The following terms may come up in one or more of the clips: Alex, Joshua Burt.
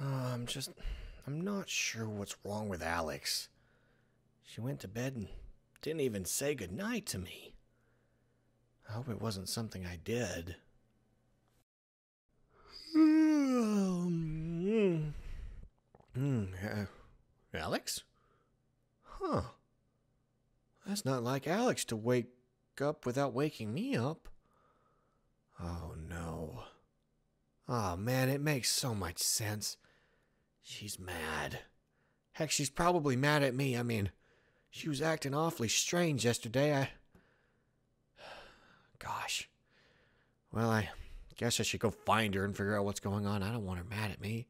I'm not sure what's wrong with Alex. She went to bed and didn't even say goodnight to me. I hope it wasn't something I did. Alex? Huh. That's not like Alex to wake up without waking me up. Oh, no. Oh, man, it makes so much sense. She's mad. Heck, she's probably mad at me. I mean, she was acting awfully strange yesterday. Gosh. Well, I guess I should go find her and figure out what's going on. I don't want her mad at me.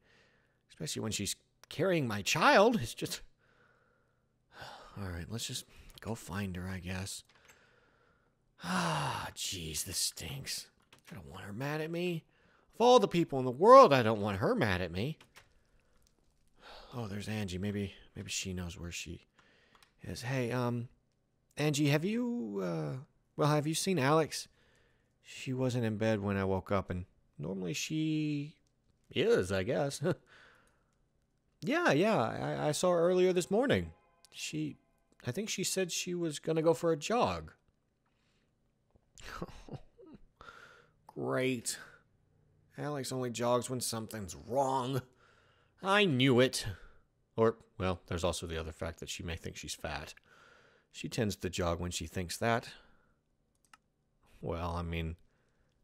Especially when she's carrying my child. It's just... All right, let's just go find her, I guess. Ah, jeez, this stinks. I don't want her mad at me. Of all the people in the world, I don't want her mad at me. Oh, there's Angie. Maybe she knows where she is. Hey, Angie, have you seen Alex? She wasn't in bed when I woke up, and normally she is, I guess. Yeah, I saw her earlier this morning. I think she said she was going to go for a jog. Great. Alex only jogs when something's wrong. I knew it. Or, well, there's also the other fact that she may think she's fat. She tends to jog when she thinks that. Well, I mean,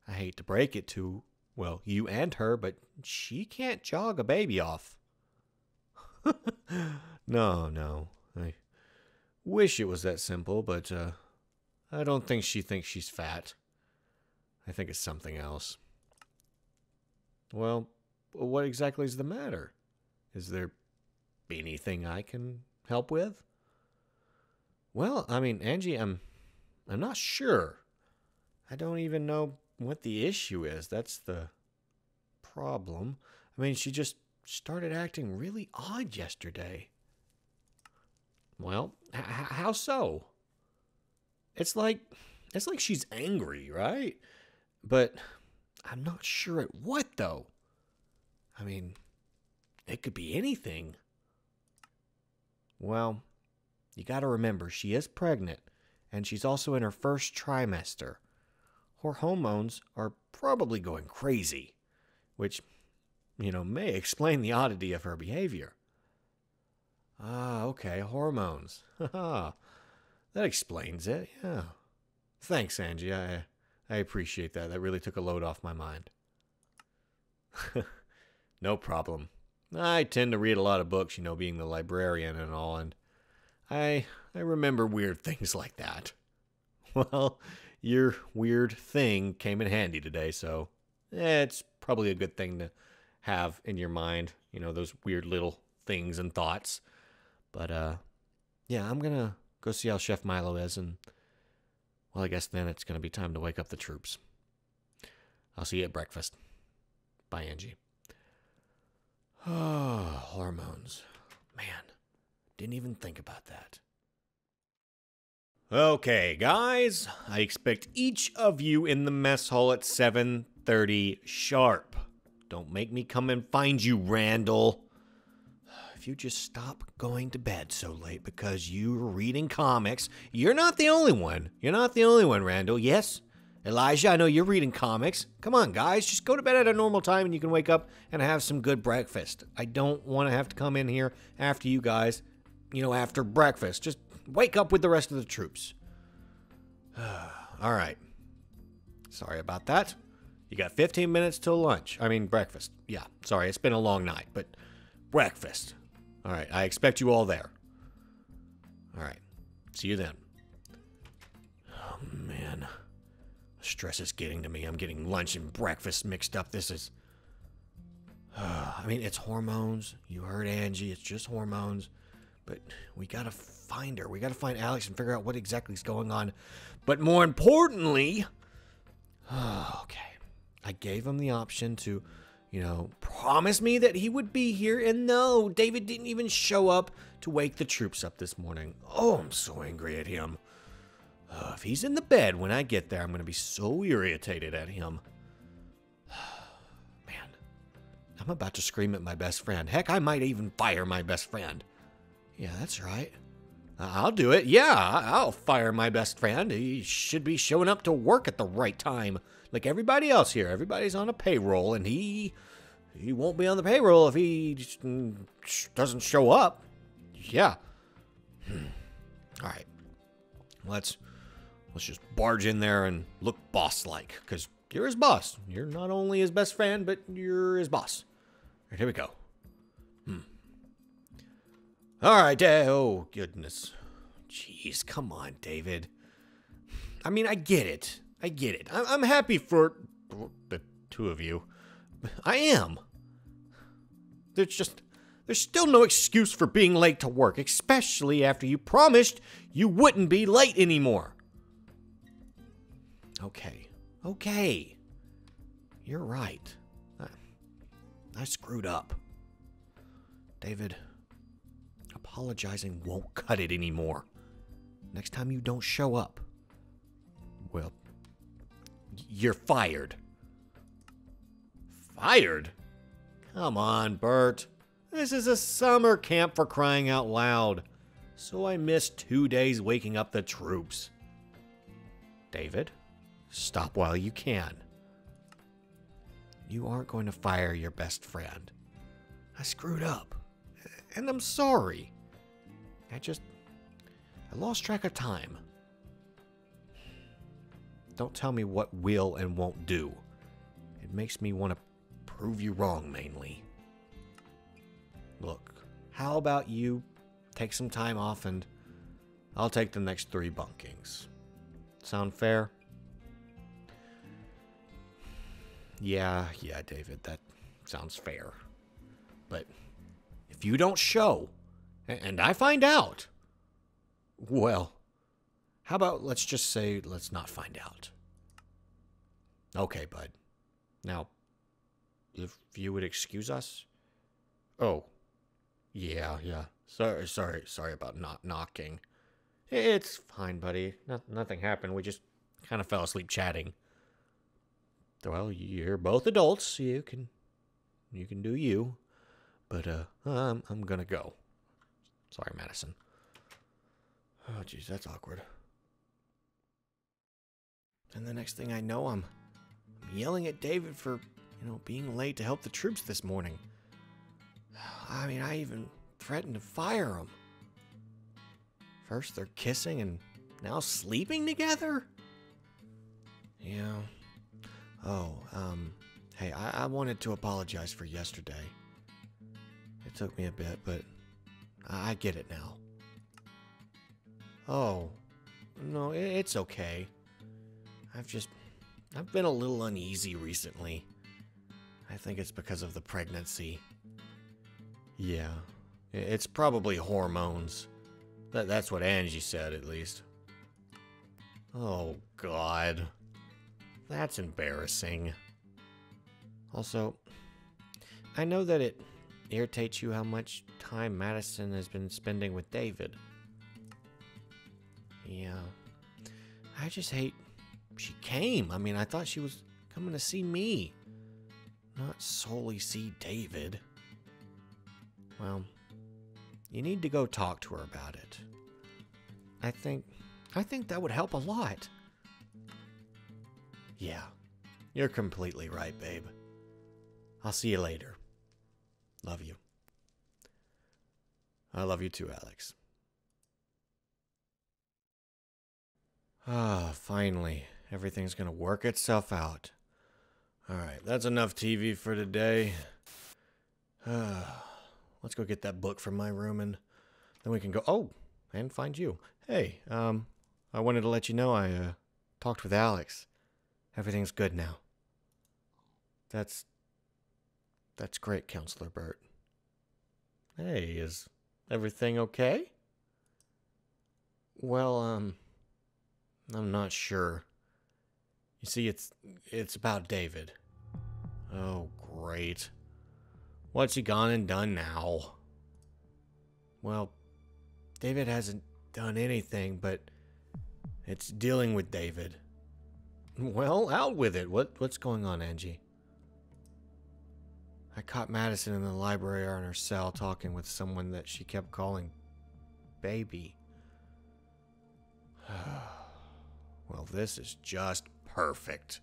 I hate to break it to, well, you and her, but she can't jog a baby off. No. I wish it was that simple, but I don't think she thinks she's fat. I think it's something else. Well, what exactly is the matter? Is there anything I can help with? Well, I mean, Angie, I'm not sure. I don't even know what the issue is. That's the problem. I mean, she just started acting really odd yesterday. Well, how so? It's like she's angry, right? But I'm not sure at what, though. I mean, it could be anything. Well, you gotta remember, she is pregnant, and she's also in her first trimester. Her hormones are probably going crazy, which, may explain the oddity of her behavior. Ah, okay, hormones. Haha, that explains it, yeah. Thanks, Angie. I appreciate that. That really took a load off my mind. No problem. I tend to read a lot of books, being the librarian and all, and I remember weird things like that. Well, your weird thing came in handy today, so it's probably a good thing to have in your mind, those weird little things and thoughts. But, yeah, I'm going to go see how Chef Milo is, and, well, I guess then it's going to be time to wake up the troops. I'll see you at breakfast. Bye, Angie. Oh, hormones. Man, didn't even think about that. Okay, guys, I expect each of you in the mess hall at 7:30 sharp. Don't make me come and find you, Randall. If you just stop going to bed so late because you're reading comics, you're not the only one. You're not the only one, Randall. Yes, Elijah, I know you're reading comics. Come on, guys. Just go to bed at a normal time and you can wake up and have some good breakfast. I don't want to have to come in here after you guys, after breakfast. Just wake up with the rest of the troops. All right. Sorry about that. You got 15 minutes till lunch. I mean, breakfast. Yeah, sorry. It's been a long night, but breakfast. All right, I expect you all there. All right, see you then. Oh, man. Stress is getting to me. I'm getting lunch and breakfast mixed up. This is... I mean, it's hormones. You heard Angie. It's just hormones. But we gotta find her. We gotta find Alex and figure out what exactly is going on. But more importantly... okay. I gave him the option to... promise me that he would be here, and no, David didn't even show up to wake the troops up this morning. Oh, I'm so angry at him. If he's in the bed when I get there, I'm going to be so irritated at him. Man, I'm about to scream at my best friend. Heck, I might even fire my best friend. Yeah, that's right. I'll do it. Yeah, I'll fire my best friend. He should be showing up to work at the right time. Like everybody else here. Everybody's on a payroll, and he won't be on the payroll if he just doesn't show up. Yeah. All right. Let's just barge in there and look boss-like, because you're his boss. You're not only his best friend, but you're his boss. All right, here we go. All right, oh, goodness. Jeez, come on, David. I mean, I get it. I get it. I'm happy for the two of you. I am. There's still no excuse for being late to work, especially after you promised you wouldn't be late anymore. Okay. Okay. You're right. I screwed up. David, apologizing won't cut it anymore. Next time you don't show up, well, you're fired. Fired? Come on, Bert. This is a summer camp for crying out loud. So I missed 2 days waking up the troops. David, stop while you can. You aren't going to fire your best friend. I screwed up, and I'm sorry. I lost track of time. Don't tell me what will and won't do. It makes me want to prove you wrong, mainly. Look, how about you take some time off and I'll take the next 3 bunkings. Sound fair? Yeah, David, that sounds fair. But if you don't show, and I find out, well, how about let's just say let's not find out. Okay, bud. Now, if you would excuse us? Oh, yeah. Sorry about not knocking. It's fine, buddy. Nothing happened. We just kind of fell asleep chatting. Well, you're both adults. You can do you. But I'm gonna go. Sorry, Madison. Oh, geez, that's awkward. And the next thing I know, I'm yelling at David for, being late to help the troops this morning. I mean, I even threatened to fire them. First they're kissing and now sleeping together? Yeah. Oh, hey, I wanted to apologize for yesterday. It took me a bit, but I get it now. Oh, no, it's okay. I've been a little uneasy recently. I think it's because of the pregnancy. Yeah, it's probably hormones. That's what Angie said, at least. Oh, God. That's embarrassing. Also, I know that it irritates you how much time Madison has been spending with David. Yeah. I just hate she came. I mean, I thought she was coming to see me, not solely see David. Well, you need to go talk to her about it. I think that would help a lot. Yeah, you're completely right, babe. I'll see you later. Love you. I love you too, Alex. Ah, finally. Everything's gonna work itself out. Alright, that's enough TV for today. Let's go get that book from my room, and then we can go... Oh, and find you. Hey, I wanted to let you know I, talked with Alex. Everything's good now. That's great, Counselor Bert. Hey, is everything okay? Well, I'm not sure. You see, it's about David. Oh, great. What's he gone and done now? Well, David hasn't done anything, but it's dealing with David. Well, out with it. What's going on, Angie? I caught Madison in the library or in her cell talking with someone that she kept calling baby. Well, this is just perfect.